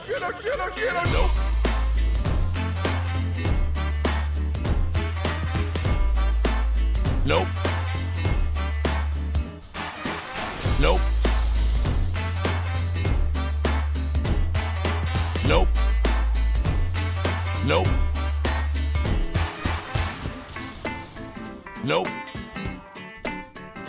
Nope. Nope. Nope. Nope. Nope. Nope. Nope. Nope. Nope.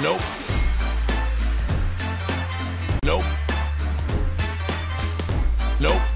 Nope. Nope. Nope. Nope.